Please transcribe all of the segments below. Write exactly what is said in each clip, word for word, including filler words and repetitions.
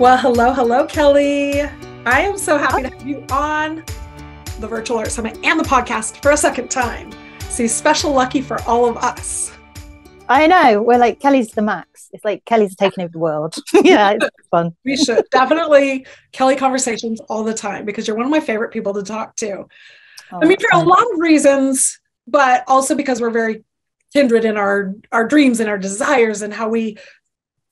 Well, hello, hello, Kelly. I am so happy to have you on the Virtual Art Summit and the podcast for a second time. So you're special lucky for all of us. I know. We're like, Kelly's the max. It's like Kelly's taking over the world. Yeah, it's fun. We should definitely Kelly conversations all the time because you're one of my favorite people to talk to. Oh, I mean, for a lot of reasons, but also because we're very kindred in our, our dreams and our desires and how we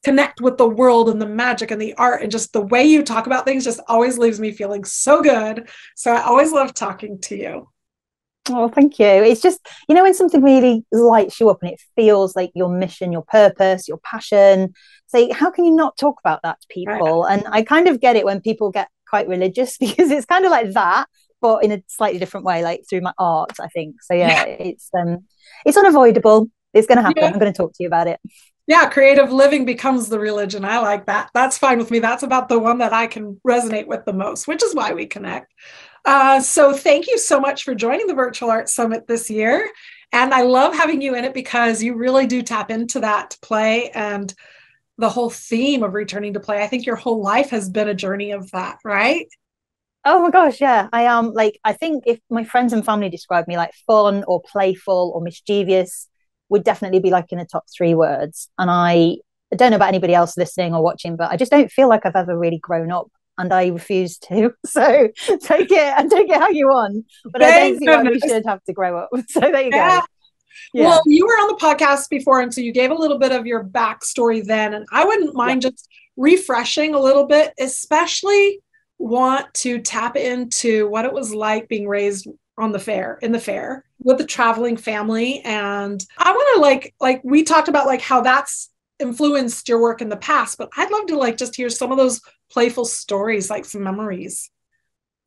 connect with the world and the magic and the art, and just the way you talk about things just always leaves me feeling so good. So I always love talking to you. Oh, thank you. It's just, you know, when something really lights you up and it feels like your mission, your purpose, your passion, say, how can you not talk about that to people? Right. And I kind of get it when people get quite religious, because it's kind of like that, but in a slightly different way, like through my art, I think. So yeah, yeah. it's um it's unavoidable. It's going to happen. Yeah. I'm going to talk to you about it. Yeah, creative living becomes the religion. I like that. That's fine with me. That's about the one that I can resonate with the most, which is why we connect. Uh, so thank you so much for joining the Virtual Art Summit this year. And I love having you in it because you really do tap into that play and the whole theme of returning to play. I think your whole life has been a journey of that, right? Oh my gosh, yeah. I am um, like, I think if my friends and family describe me like fun or playful or mischievous, would definitely be like in the top three words. And I, I don't know about anybody else listening or watching, but I just don't feel like I've ever really grown up, and I refuse to. So take it and take it how you want. But Thank I don't see why we should have to grow up. So there you yeah. go. Yeah. Well, you were on the podcast before, and so you gave a little bit of your backstory then. And I wouldn't mind yeah. just refreshing a little bit, especially want to tap into what it was like being raised on the fair, in the fair, with the traveling family. And I want to like, like we talked about like how that's influenced your work in the past, but I'd love to like just hear some of those playful stories, like some memories.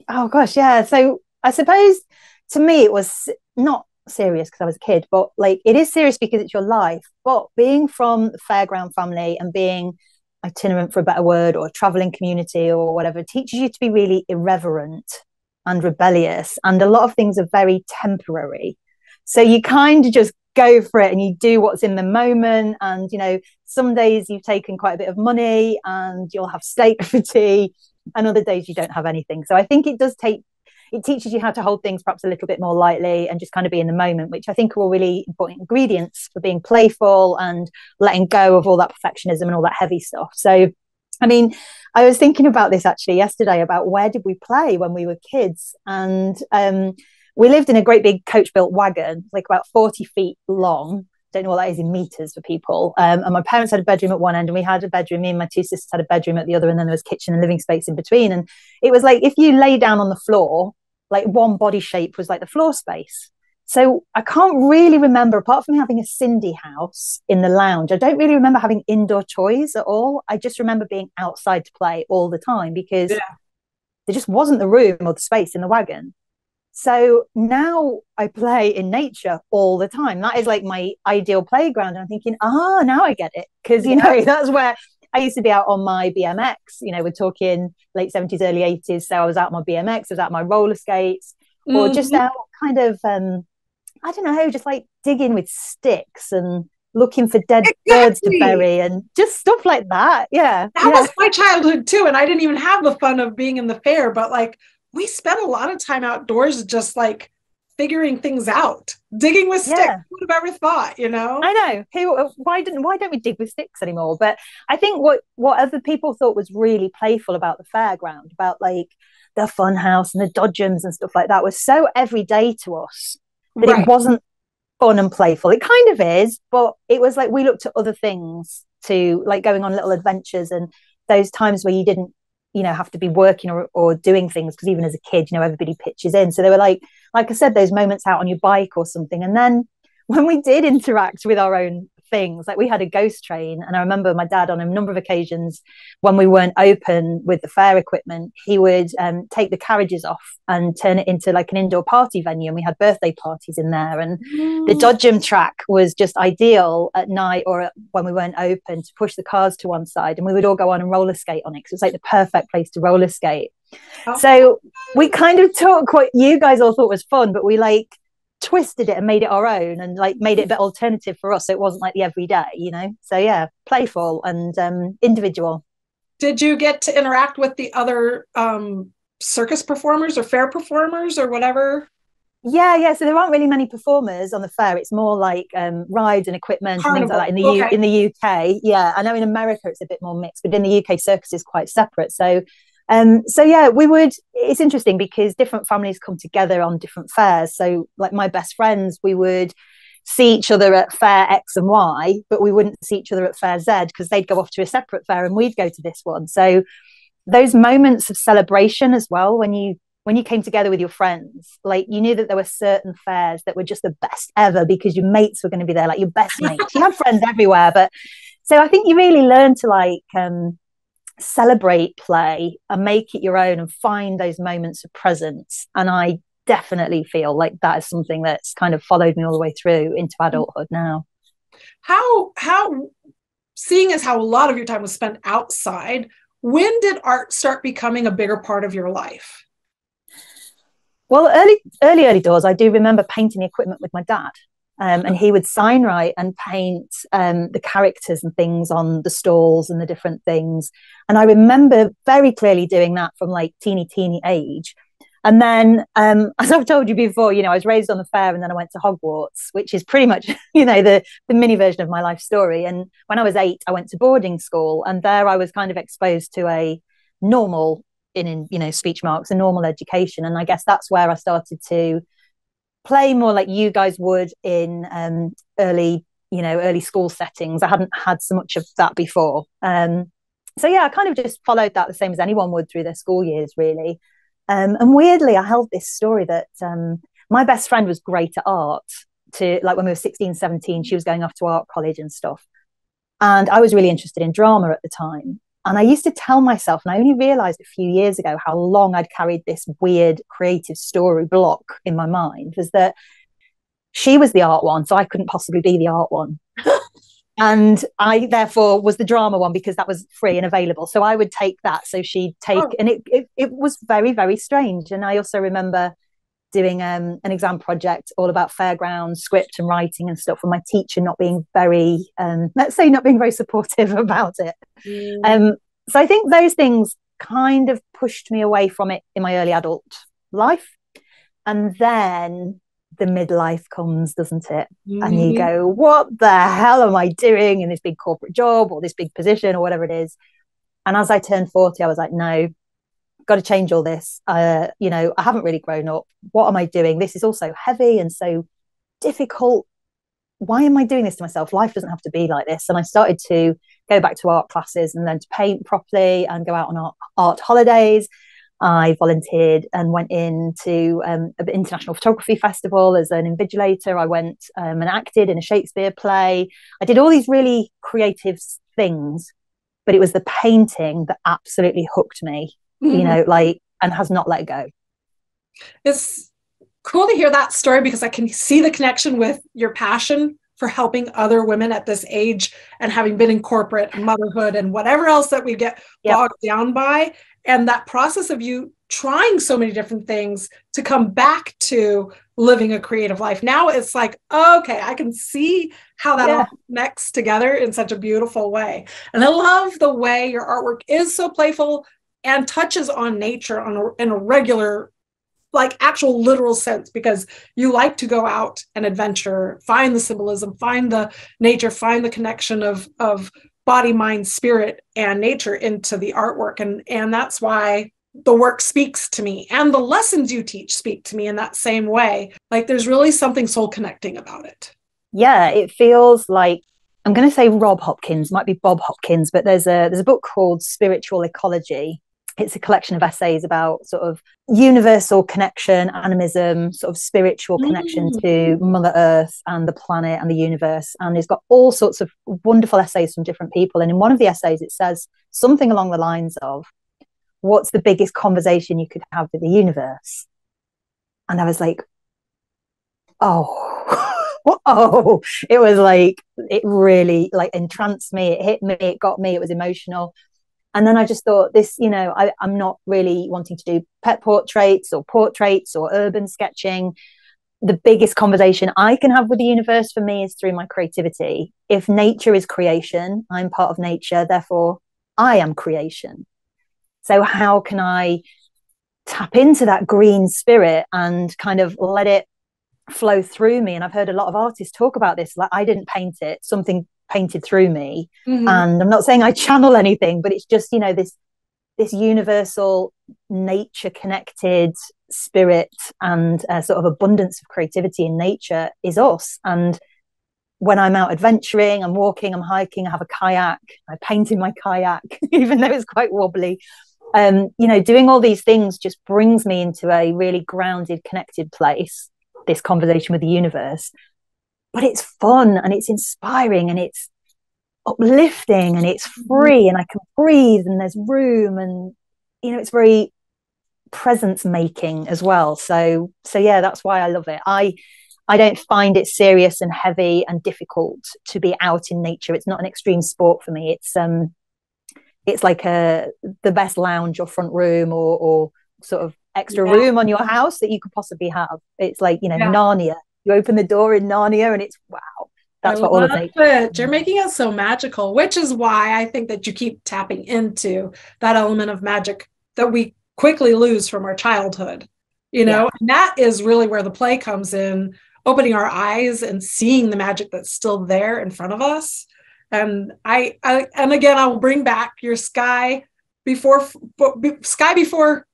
Oh gosh. Yeah. So I suppose to me, it was not serious because I was a kid, but like, it is serious because it's your life, but being from the fairground family and being itinerant, for a better word, or a traveling community or whatever, teaches you to be really irreverent and rebellious, and a lot of things are very temporary, so you kind of just go for it and you do what's in the moment. And you know, some days you've taken quite a bit of money and you'll have steak for tea, and other days you don't have anything. So I think it does take it teaches you how to hold things perhaps a little bit more lightly and just kind of be in the moment, which I think are all really important ingredients for being playful and letting go of all that perfectionism and all that heavy stuff. So I mean, I was thinking about this actually yesterday, about where did we play when we were kids? And um, we lived in a great big coach-built wagon, like about forty feet long. Don't know what that is in meters for people. Um, and my parents had a bedroom at one end, and we had a bedroom. Me and my two sisters had a bedroom at the other, and then there was kitchen and living space in between. And it was like, if you lay down on the floor, like one body shape was like the floor space. So I can't really remember, apart from having a Cindy house in the lounge, I don't really remember having indoor toys at all. I just remember being outside to play all the time, because yeah. there just wasn't the room or the space in the wagon. So now I play in nature all the time. That is like my ideal playground. And I'm thinking, ah, now I get it. Because, you yeah. know, that's where I used to be out on my B M X. You know, we're talking late seventies, early eighties. So I was out on my B M X, I was out my roller skates, mm-hmm. or just out kind of... Um, I don't know, just like digging with sticks and looking for dead exactly. birds to bury and just stuff like that. Yeah. That yeah. was my childhood too. And I didn't even have the fun of being in the fair, but like we spent a lot of time outdoors, just like figuring things out, digging with sticks. Yeah. Who would have ever thought, you know? I know. Who, why didn't, why don't we dig with sticks anymore? But I think what, what other people thought was really playful about the fairground, about like the fun house and the dodgems and stuff like that, was so everyday to us. That right. it wasn't fun and playful. It kind of is, but it was like we looked at other things to, like going on little adventures and those times where you didn't, you know, have to be working or, or doing things, because even as a kid, you know, everybody pitches in. So they were like, like I said, those moments out on your bike or something. And then when we did interact with our own things, like we had a ghost train, and I remember my dad on a number of occasions when we weren't open with the fair equipment, he would um take the carriages off and turn it into like an indoor party venue, and we had birthday parties in there. And mm. the dodgem track was just ideal at night or at, when we weren't open, to push the cars to one side, and we would all go on and roller skate on it, because it was like the perfect place to roller skate. Oh. So we kind of took what you guys all thought was fun, but we like twisted it and made it our own, and like made it a bit alternative for us, so it wasn't like the everyday, you know. So yeah, playful and um individual. Did you get to interact with the other um, circus performers or fair performers or whatever? Yeah, yeah. So there aren't really many performers on the fair. It's more like um, rides and equipment Carnival. and things like that in the okay. U- in the U K. Yeah, I know in America it's a bit more mixed, but in the U K circus is quite separate. So, um, so yeah, we would. It's interesting because different families come together on different fairs. So, like my best friends, we would see each other at fair X and Y, but we wouldn't see each other at fair Z because they'd go off to a separate fair and we'd go to this one. So, those moments of celebration as well when you. when you came together with your friends, like you knew that there were certain fairs that were just the best ever because your mates were going to be there, like your best mates. You have friends everywhere. But so I think you really learn to like um, celebrate play and make it your own and find those moments of presence. And I definitely feel like that is something that's kind of followed me all the way through into adulthood now. How, how, seeing as how a lot of your time was spent outside, when did art start becoming a bigger part of your life? Well, early, early, early doors, I do remember painting the equipment with my dad, um, and he would signwrite and paint um, the characters and things on the stalls and the different things. And I remember very clearly doing that from like teeny, teeny age. And then, um, as I've told you before, you know, I was raised on the fair and then I went to Hogwarts, which is pretty much, you know, the, the mini version of my life story. And when I was eight, I went to boarding school, and there I was kind of exposed to a normal In, in you know speech marks, a normal education. And I guess that's where I started to play more like you guys would in um early you know early school settings. I hadn't had so much of that before, um so yeah I kind of just followed that the same as anyone would through their school years, really. Um and weirdly, I held this story that um my best friend was great at art. To like when we were sixteen, seventeen, she was going off to art college and stuff, and I was really interested in drama at the time. And I used to tell myself, and I only realised a few years ago how long I'd carried this weird creative story block in my mind, was that she was the art one, so I couldn't possibly be the art one. And I, therefore, was the drama one because that was free and available. So I would take that. So she'd take, oh. and it, it it was very, very strange. And I also remember doing um, an exam project all about fairgrounds, script and writing and stuff, and my teacher not being very, um, let's say not being very supportive about it. Mm. Um, so I think those things kind of pushed me away from it in my early adult life. And then the midlife comes, doesn't it? Mm-hmm. And you go, what the hell am I doing in this big corporate job or this big position or whatever it is? And as I turned forty, I was like, no, got to change all this. Uh, you know, I haven't really grown up. What am I doing? This is all so heavy and so difficult. Why am I doing this to myself? Life doesn't have to be like this. And I started to go back to art classes and learn to paint properly and go out on art, art holidays. I volunteered and went into um, an international photography festival as an invigilator. I went um, and acted in a Shakespeare play. I did all these really creative things, but it was the painting that absolutely hooked me. You know, like, and has not let go. It's cool to hear that story because I can see the connection with your passion for helping other women at this age and having been in corporate motherhood and whatever else that we get yep. bogged down by. And that process of you trying so many different things to come back to living a creative life. Now it's like, okay, I can see how that yeah. all connects together in such a beautiful way. And I love the way your artwork is so playful and touches on nature on a, in a regular, like actual literal sense, because you like to go out and adventure, find the symbolism, find the nature, find the connection of of body, mind, spirit, and nature into the artwork. And, and that's why the work speaks to me. And the lessons you teach speak to me in that same way. Like there's really something soul connecting about it. Yeah, it feels like, I'm going to say Rob Hopkins, might be Bob Hopkins, but there's a there's a book called Spiritual Ecology. It's a collection of essays about sort of universal connection, animism, sort of spiritual connection mm. to Mother Earth and the planet and the universe. And it's got all sorts of wonderful essays from different people. And in one of the essays, it says something along the lines of, what's the biggest conversation you could have with the universe? And I was like, oh, oh, it was like, it really like entranced me. It hit me. It got me. It was emotional. And then I just thought this, you know, I, I'm not really wanting to do pet portraits or portraits or urban sketching. The biggest conversation I can have with the universe for me is through my creativity. If nature is creation, I'm part of nature. Therefore, I am creation. So how can I tap into that green spirit and kind of let it flow through me? And I've heard a lot of artists talk about this, like, I didn't paint it, something painted through me. Mm-hmm. And I'm not saying I channel anything, but it's just, you know, this this universal nature connected spirit and uh, sort of abundance of creativity in nature is us. And when I'm out adventuring, I'm walking, I'm hiking, I have a kayak, I paint in my kayak, even though it's quite wobbly. Um, you know, doing all these things just brings me into a really grounded, connected place, this conversation with the universe. But it's fun and it's inspiring and it's uplifting and it's free and I can breathe and there's room and, you know, it's very presence making as well. So, so yeah, that's why I love it. I, I don't find it serious and heavy and difficult to be out in nature. It's not an extreme sport for me. It's, um, it's like a the best lounge or front room or, or sort of extra yeah. room on your house that you could possibly have. It's like, you know, yeah. Narnia. You open the door in Narnia and it's wow. That's I what all of it. it. You're making it so magical, which is why I think that you keep tapping into that element of magic that we quickly lose from our childhood. You know, yeah. and that is really where the play comes in, opening our eyes and seeing the magic that's still there in front of us. And I, I, and again, I will bring back your sky before b- sky before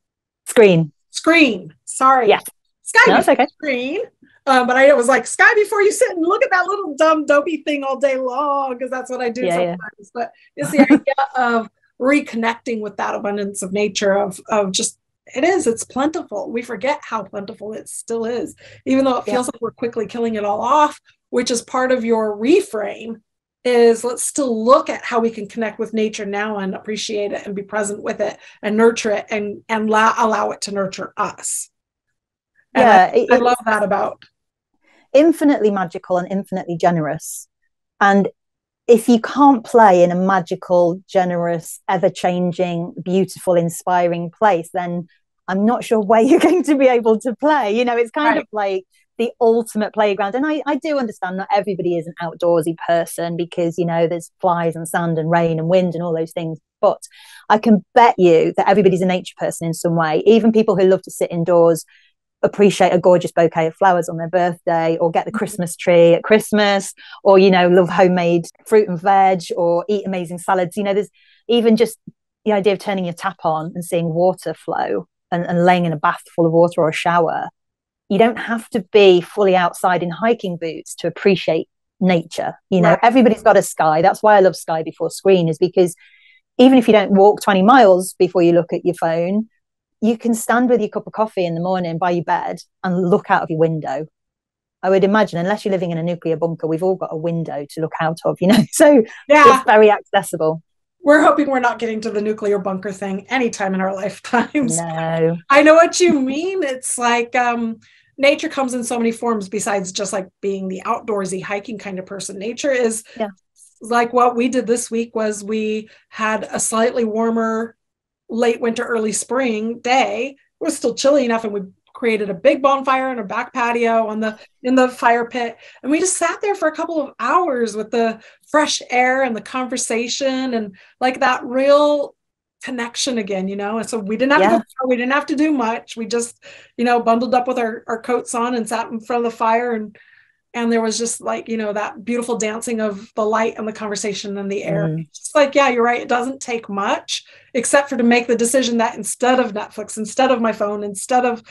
screen screen. Sorry, yeah, sky no, before okay. screen. Um, but I it was like sky before you sit and look at that little dumb dopey thing all day long, because that's what I do yeah, sometimes. Yeah. But it's the idea of reconnecting with that abundance of nature. Of of just it is it's plentiful. We forget how plentiful it still is, even though it feels yeah. like we're quickly killing it all off, which is part of your reframe. Is let's still look at how we can connect with nature now and appreciate it and be present with it and nurture it and and la- allow it to nurture us. And yeah, I, it, I love that about infinitely magical and infinitely generous. And if you can't play in a magical, generous, ever-changing, beautiful, inspiring place, then I'm not sure where you're going to be able to play. You know, it's kind right. of like the ultimate playground. And I, I do understand not everybody is an outdoorsy person because, you know, there's flies and sand and rain and wind and all those things. But I can bet you that everybody's a nature person in some way. Even people who love to sit indoors appreciate a gorgeous bouquet of flowers on their birthday, or get the Christmas tree at Christmas, or, you know, love homemade fruit and veg, or eat amazing salads. You know, there's even just the idea of turning your tap on and seeing water flow and, and laying in a bath full of water or a shower. You don't have to be fully outside in hiking boots to appreciate nature. You know, right. everybody's got a sky. That's why I love sky before screen, is because even if you don't walk twenty miles before you look at your phone, you can stand with your cup of coffee in the morning by your bed and look out of your window. I would imagine, unless you're living in a nuclear bunker, we've all got a window to look out of, you know, so yeah. it's very accessible. We're hoping we're not getting to the nuclear bunker thing anytime in our lifetimes. No. I know what you mean. It's like um, nature comes in so many forms besides just like being the outdoorsy hiking kind of person. Nature is yeah. like what we did this week was we had a slightly warmer late winter, early spring day. It was still chilly enough, and we created a big bonfire in our back patio on the in the fire pit, and we just sat there for a couple of hours with the fresh air and the conversation and like that real connection again, you know. And so we didn't have yeah. to go far, we didn't have to do much. We just, you know, bundled up with our, our coats on and sat in front of the fire, and and there was just like, you know, that beautiful dancing of the light and the conversation and the air. Mm. It's like, yeah, you're right. It doesn't take much except for to make the decision that instead of Netflix, instead of my phone, instead of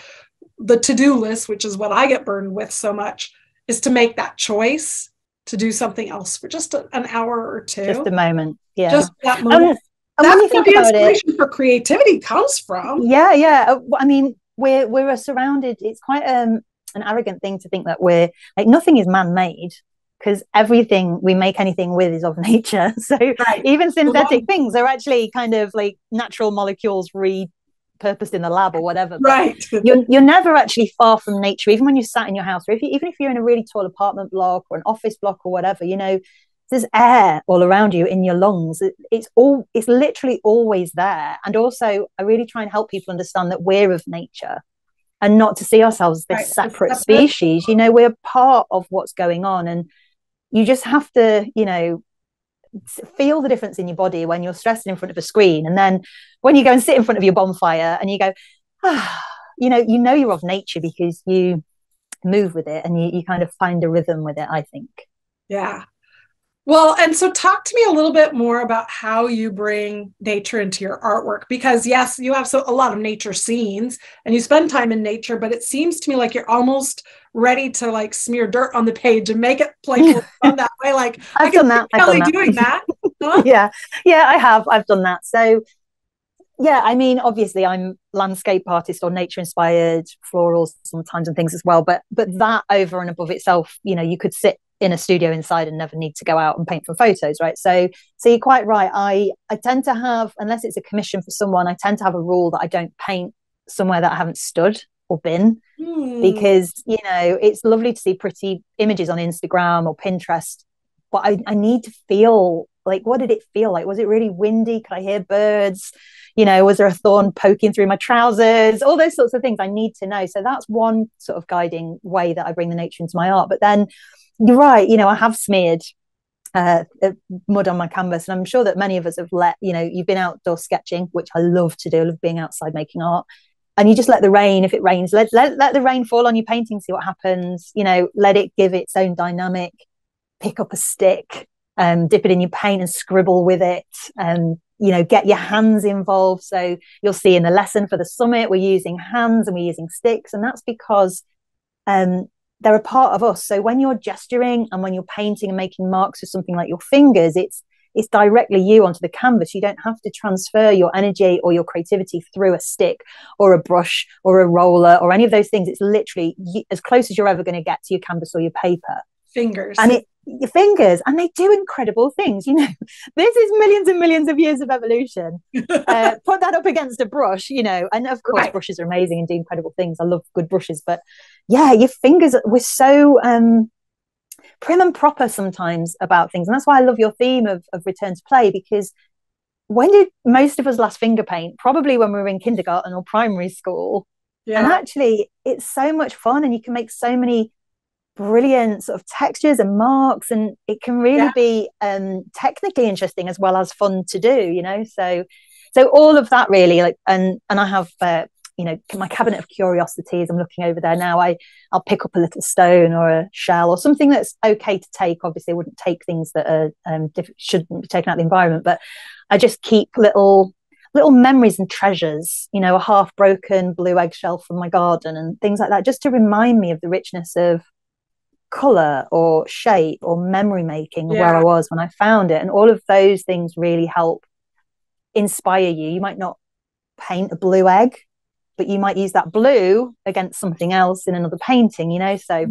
the to-do list, which is what I get burdened with so much, is to make that choice to do something else for just a, an hour or two. Just a moment. Yeah. Just that moment. And, and that's where the inspiration it, for creativity comes from. Yeah, yeah. I mean, we're, we're surrounded. It's quite um, an arrogant thing to think that we're, like, nothing is man-made, because everything we make anything with is of nature. So right. even synthetic well, things are actually kind of like natural molecules re- purposed in the lab or whatever, but right you're, you're never actually far from nature, even when you're sat in your house, or if you, even if you're in a really tall apartment block or an office block or whatever. You know, there's air all around you in your lungs. It, it's all it's literally always there. And also, I really try and help people understand that we're of nature and not to see ourselves as this right. separate, separate species. You know, we're part of what's going on, and you just have to, you know, feel the difference in your body when you're stressed in front of a screen, and then when you go and sit in front of your bonfire and you go, ah, you know, you know you're of nature because you move with it and you, you kind of find a rhythm with it, I think. Yeah. Well, and so talk to me a little bit more about how you bring nature into your artwork, because yes, you have so a lot of nature scenes and you spend time in nature, but it seems to me like you're almost ready to like smear dirt on the page and make it playful on that way. Like I've I can done that. I've Kelly done that. Doing that. Huh? Yeah. Yeah, I have. I've done that. So yeah, I mean, obviously I'm landscape artist or nature inspired florals sometimes and things as well, but, but that over and above itself, you know, you could sit in a studio inside and never need to go out and paint from photos, right? So so you're quite right. I, I tend to have, unless it's a commission for someone, I tend to have a rule that I don't paint somewhere that I haven't stood or been, mm. because, you know, it's lovely to see pretty images on Instagram or Pinterest, but I, I need to feel like, what did it feel like? Was it really windy? Could I hear birds? You know, was there a thorn poking through my trousers? All those sorts of things I need to know. So that's one sort of guiding way that I bring the nature into my art. But then you're right, you know, I have smeared uh, mud on my canvas, and I'm sure that many of us have let, you know, you've been outdoor sketching, which I love to do, I love being outside making art, and you just let the rain, if it rains, let, let, let the rain fall on your painting, see what happens, you know, let it give its own dynamic, pick up a stick, um, dip it in your paint and scribble with it, and, you know, get your hands involved. So you'll see in the lesson for the summit, we're using hands and we're using sticks, and that's because, um, they're a part of us. So when you're gesturing and when you're painting and making marks with something like your fingers, it's it's directly you onto the canvas. You don't have to transfer your energy or your creativity through a stick or a brush or a roller or any of those things. It's literally you, as close as you're ever going to get to your canvas or your paper. Fingers. And it, your fingers. And they do incredible things. You know, this is millions and millions of years of evolution. uh, put that up against a brush, you know, and of course, right. Brushes are amazing and do incredible things. I love good brushes, but yeah, your fingers, we're so um, prim and proper sometimes about things. And that's why I love your theme of, of return to play, because when did most of us last finger paint? Probably when we were in kindergarten or primary school. Yeah. And actually, it's so much fun and you can make so many brilliant sort of textures and marks, and it can really yeah. be um, technically interesting as well as fun to do, you know? So so all of that really, like, and, and I have... Uh, you know, my cabinet of curiosities, I'm looking over there now, I, I'll pick up a little stone or a shell or something that's okay to take. Obviously I wouldn't take things that are um, diff- shouldn't be taken out of the environment, but I just keep little little memories and treasures, you know, a half broken blue eggshell from my garden and things like that, just to remind me of the richness of colour or shape or memory making yeah. where I was when I found it. And all of those things really help inspire you. You might not paint a blue egg, but you might use that blue against something else in another painting, you know? So,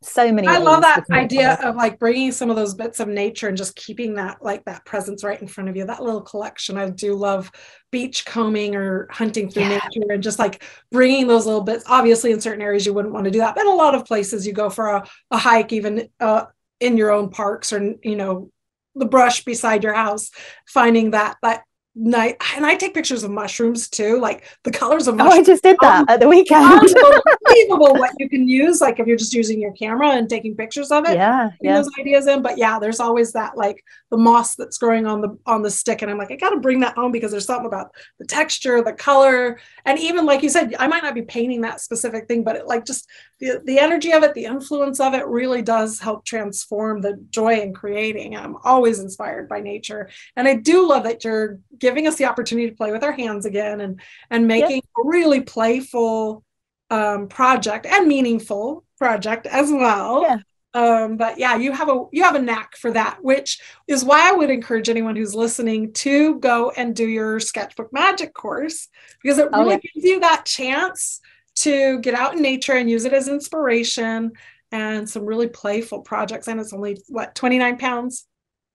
so many. I love that idea of like bringing some of those bits of nature and just keeping that, like that presence right in front of you, that little collection. I do love beach combing or hunting through yeah. nature and just like bringing those little bits. Obviously in certain areas you wouldn't want to do that, but in a lot of places you go for a, a hike, even uh, in your own parks or, you know, the brush beside your house, finding that, that, night. And I take pictures of mushrooms too, like the colors of mushrooms. Oh, I just did that um, at the weekend. Unbelievable what you can use, like if you're just using your camera and taking pictures of it. Yeah, yeah. Those ideas in, but yeah, there's always that like the moss that's growing on the on the stick, and I'm like, I got to bring that home because there's something about the texture, the color, and even like you said, I might not be painting that specific thing, but it like just the the energy of it, the influence of it, really does help transform the joy in creating. I'm always inspired by nature, and I do love that you're giving us the opportunity to play with our hands again and, and making yep. a really playful um, project and meaningful project as well. Yeah. Um, but yeah, you have a, you have a knack for that, which is why I would encourage anyone who's listening to go and do your sketchbook magic course, because it really oh, yeah. gives you that chance to get out in nature and use it as inspiration and some really playful projects. And it's only what, twenty-nine pounds?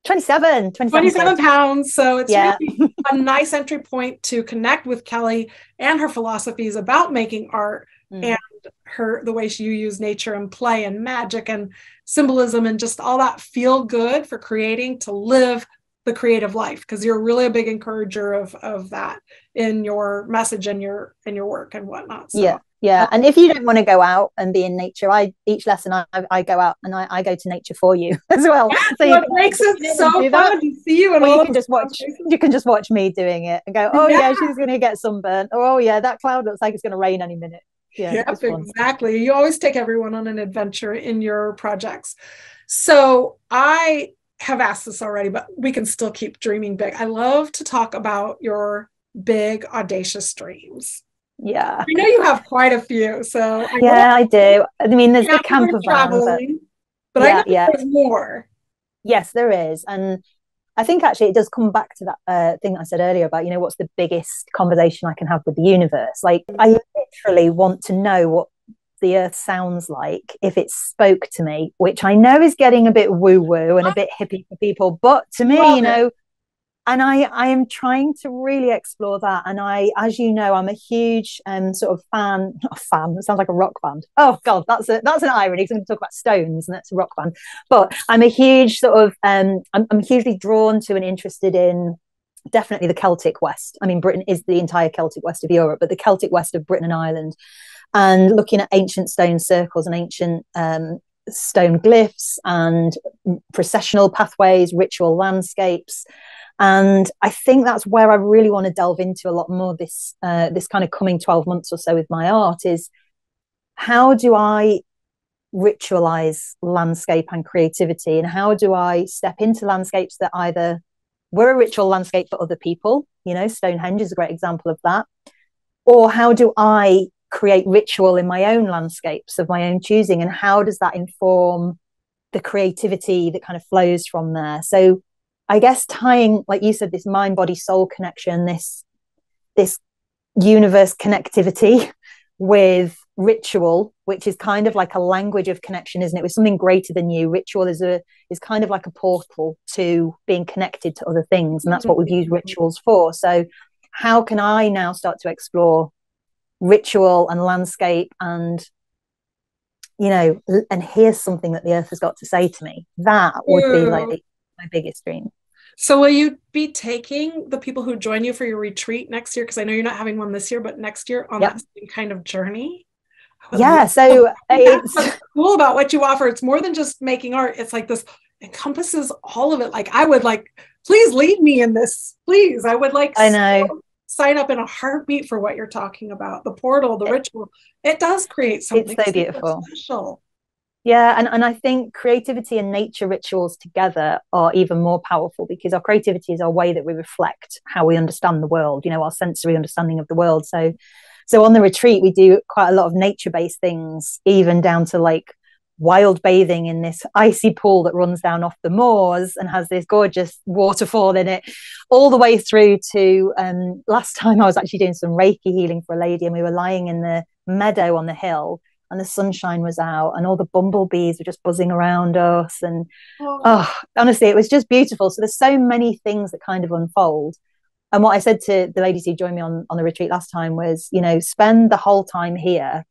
twenty-seven, twenty-seven, twenty-seven pounds. So it's yeah. really a nice entry point to connect with Kelly and her philosophies about making art mm. and her, the way she uses nature and play and magic and symbolism and just all that feel good for creating, to live the creative life. Cause you're really a big encourager of, of that in your message and your, and your work and whatnot. So. Yeah. Yeah. And if you don't want to go out and be in nature, I each lesson I, I go out and I, I go to nature for you as well. Yeah, so what makes it so fun to see you, and all you can just watch you can just watch me doing it and go, oh yeah, yeah, she's gonna get sunburnt, or oh yeah, that cloud looks like it's gonna rain any minute. Yeah, yep, exactly. You always take everyone on an adventure in your projects. So I have asked this already, but we can still keep dreaming big. I love to talk about your big audacious dreams. Yeah, I know you have quite a few. So I yeah, I do. I mean, there's the camper van, but, but yeah, I know yeah. there's more. Yes, there is, and I think actually it does come back to that uh, thing that I said earlier about, you know, what's the biggest conversation I can have with the universe? Like, I literally want to know what the earth sounds like if it spoke to me, which I know is getting a bit woo-woo and a bit hippie for people, but to me, Love you know, it. And I, I am trying to really explore that. And I, as you know, I'm a huge um, sort of fan, not a fan, it sounds like a rock band. Oh God, that's a, that's an irony, because I'm going to talk about Stones and that's a rock band. But I'm a huge sort of, um, I'm, I'm hugely drawn to and interested in definitely the Celtic West. I mean, Britain is the entire Celtic West of Europe, but the Celtic West of Britain and Ireland, and looking at ancient stone circles and ancient um, stone glyphs and processional pathways, ritual landscapes. And I think that's where I really want to delve into a lot more this uh, this kind of coming twelve months or so with my art, is how do I ritualize landscape and creativity, and how do I step into landscapes that either were a ritual landscape for other people, you know, Stonehenge is a great example of that, or how do I create ritual in my own landscapes of my own choosing, and how does that inform the creativity that kind of flows from there? So I guess tying, like you said, this mind, body, soul connection, this this universe connectivity with ritual, which is kind of like a language of connection, isn't it? With something greater than you. Ritual is a is kind of like a portal to being connected to other things. And that's what we've used rituals for. So how can I now start to explore ritual and landscape, and you know, and here's something that the earth has got to say to me? That would yeah. be like the my biggest dream. So will you be taking the people who join you for your retreat next year? Because I know you're not having one this year, but next year on yep. that same kind of journey? Yeah, so it's what's cool about what you offer. It's more than just making art. It's like this encompasses all of it. Like, I would like, please lead me in this, please. I would like I know. So sign up in a heartbeat for what you're talking about. The portal, the it, ritual. It does create something it's so beautiful. Special. Yeah, and, and I think creativity and nature rituals together are even more powerful, because our creativity is our way that we reflect how we understand the world, you know, our sensory understanding of the world. So so on the retreat, we do quite a lot of nature-based things, even down to like wild bathing in this icy pool that runs down off the moors and has this gorgeous waterfall in it, all the way through to um, last time I was actually doing some Reiki healing for a lady, and we were lying in the meadow on the hill, and the sunshine was out and all the bumblebees were just buzzing around us. And oh. oh, honestly, it was just beautiful. So there's so many things that kind of unfold. And what I said to the ladies who joined me on, on the retreat last time was, you know, spend the whole time here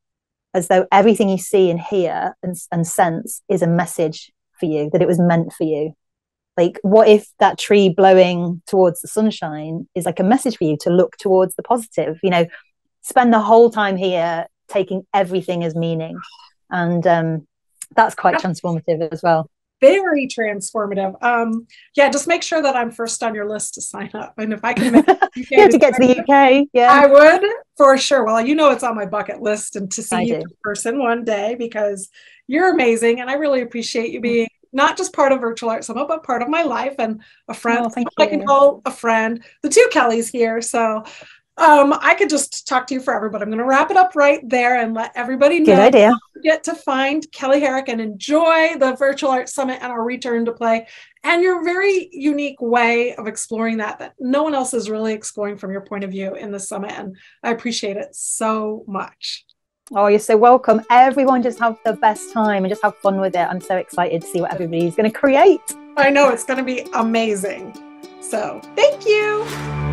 as though everything you see and hear and, and sense is a message for you, that it was meant for you. Like, what if that tree blowing towards the sunshine is like a message for you to look towards the positive? You know, spend the whole time here taking everything as meaning. And um that's quite that's transformative as well. Very transformative. Um yeah, just make sure that I'm first on your list to sign up, and if I can make it, you, you have to get to the U K. Yeah, I would for sure. Well, you know, it's on my bucket list, and to see I you do. in person one day, because you're amazing, and I really appreciate you being not just part of Virtual Art Summit, but part of my life and a friend. Oh, I can call a friend the two Kellys here. So Um, I could just talk to you forever, but I'm going to wrap it up right there and let everybody know. Good idea. Don't forget to find Kelly Herrick and enjoy the Virtual Art Summit and our return to play and your very unique way of exploring that, that no one else is really exploring from your point of view in the summit. And I appreciate it so much. Oh, you're so welcome. Everyone, just have the best time and just have fun with it. I'm so excited to see what everybody's going to create. I know, it's going to be amazing. So thank you.